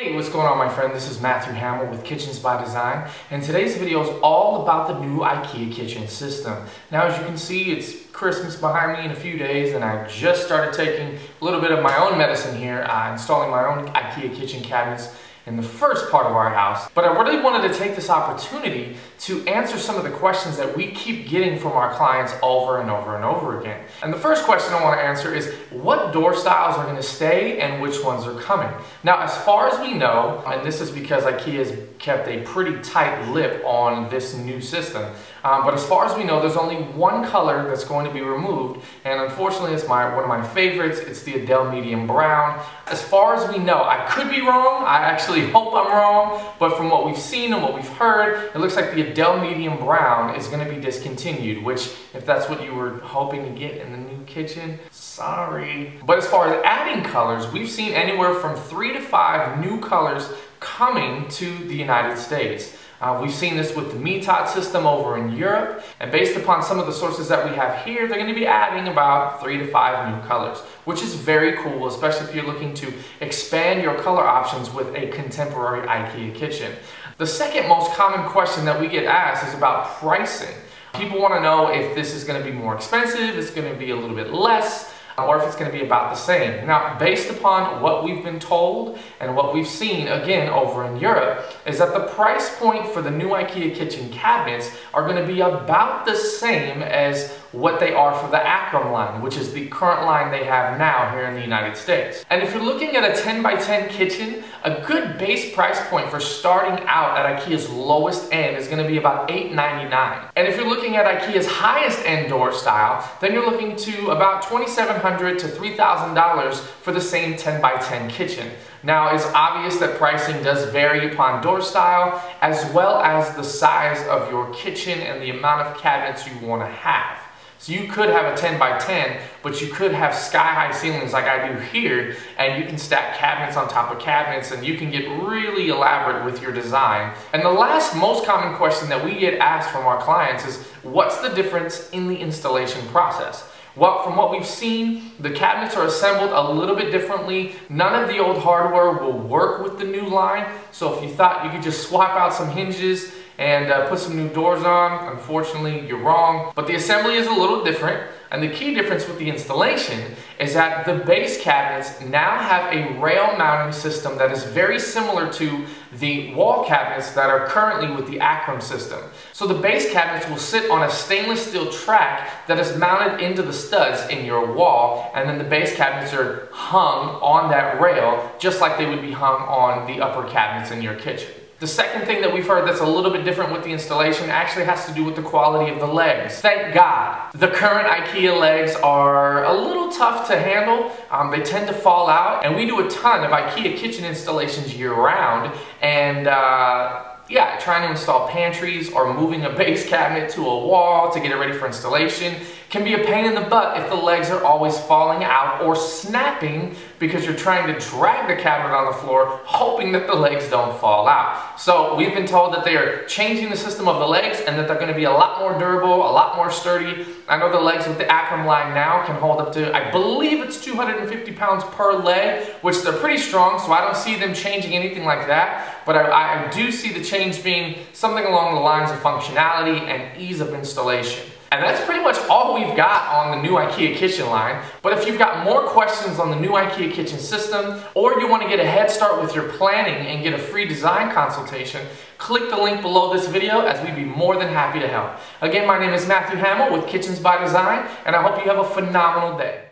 Hey, what's going on, my friend? This is Matthew Hamill with Kitchens by Design, and today's video is all about the new IKEA kitchen system. Now, as you can see, it's Christmas behind me in a few days, and I just started taking a little bit of my own medicine here, installing my own IKEA kitchen cabinets in the first part of our house. But I really wanted to take this opportunity to answer some of the questions that we keep getting from our clients over and over and over again. And the first question I want to answer is what door styles are going to stay and which ones are coming. Now, as far as we know, and this is because IKEA's kept a pretty tight lip on this new system, but as far as we know, there's only one color that's going to be removed, and unfortunately it's one of my favorites. It's the Adel medium brown. As far as we know, I could be wrong, I actually hope I'm wrong, but from what we've seen and what we've heard, it looks like the Adel medium brown is going to be discontinued, which, if that's what you were hoping to get in the new kitchen, sorry. But as far as adding colors, we've seen anywhere from 3 to 5 new colors coming to the United States. We've seen this with the Metod system over in Europe, and based upon some of the sources that we have here, they're going to be adding about 3 to 5 new colors, which is very cool, especially if you're looking to expand your color options with a contemporary IKEA kitchen. The second most common question that we get asked is about pricing. People want to know if this is going to be more expensive, it's going to be a little bit less, or if it's going to be about the same. Now, based upon what we've been told and what we've seen, again, over in Europe, is that the price point for the new IKEA kitchen cabinets are going to be about the same as what they are for the AKRUM line, which is the current line they have now here in the United States. And if you're looking at a 10 by 10 kitchen, a good base price point for starting out at IKEA's lowest end is going to be about $899. And if you're looking at IKEA's highest end door style, then you're looking to about $2,700 to $3,000 for the same 10 by 10 kitchen. Now, it's obvious that pricing does vary upon door style, as well as the size of your kitchen and the amount of cabinets you want to have. So you could have a 10 by 10, but you could have sky-high ceilings like I do here, and you can stack cabinets on top of cabinets, and you can get really elaborate with your design. And the last most common question that we get asked from our clients is, what's the difference in the installation process? Well, from what we've seen, the cabinets are assembled a little bit differently. None of the old hardware will work with the new line, so if you thought you could just swap out some hinges and put some new doors on, unfortunately, you're wrong. But the assembly is a little different, and the key difference with the installation is that the base cabinets now have a rail mounting system that is very similar to the wall cabinets that are currently with the AKRUM system. So the base cabinets will sit on a stainless steel track that is mounted into the studs in your wall, and then the base cabinets are hung on that rail just like they would be hung on the upper cabinets in your kitchen. The second thing that we've heard that's a little bit different with the installation actually has to do with the quality of the legs. Thank God. The current IKEA legs are a little tough to handle. They tend to fall out, and we do a ton of IKEA kitchen installations year-round, and yeah, trying to install pantries or moving a base cabinet to a wall to get it ready for installation can be a pain in the butt if the legs are always falling out or snapping because you're trying to drag the cabinet on the floor hoping that the legs don't fall out. So we've been told that they are changing the system of the legs and that they're going to be a lot more durable, a lot more sturdy. I know the legs with the AKRUM line now can hold up to, I believe it's 250 pounds per leg, which they're pretty strong, so I don't see them changing anything like that, but I do see the change being something along the lines of functionality and ease of installation. And that's pretty much all we've got on the new IKEA kitchen line. But if you've got more questions on the new IKEA kitchen system, or you want to get a head start with your planning and get a free design consultation, click the link below this video, as we'd be more than happy to help. Again, my name is Matthew Hamill with Kitchens by Design, and I hope you have a phenomenal day.